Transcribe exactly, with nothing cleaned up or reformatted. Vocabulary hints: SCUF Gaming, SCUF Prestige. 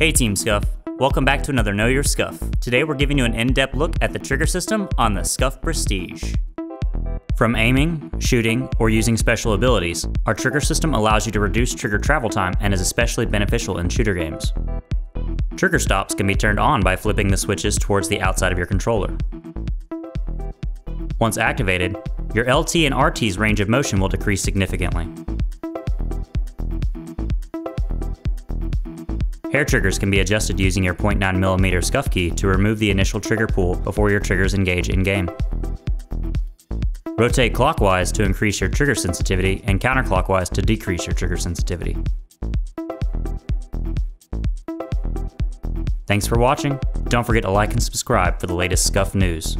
Hey Team SCUF, welcome back to another Know Your SCUF. Today we're giving you an in-depth look at the trigger system on the SCUF Prestige. From aiming, shooting, or using special abilities, our trigger system allows you to reduce trigger travel time and is especially beneficial in shooter games. Trigger stops can be turned on by flipping the switches towards the outside of your controller. Once activated, your L T and R T's range of motion will decrease significantly. Hair triggers can be adjusted using your zero point nine millimeter SCUF key to remove the initial trigger pull before your triggers engage in-game. Rotate clockwise to increase your trigger sensitivity and counterclockwise to decrease your trigger sensitivity. Thanks for watching. Don't forget to like and subscribe for the latest SCUF news.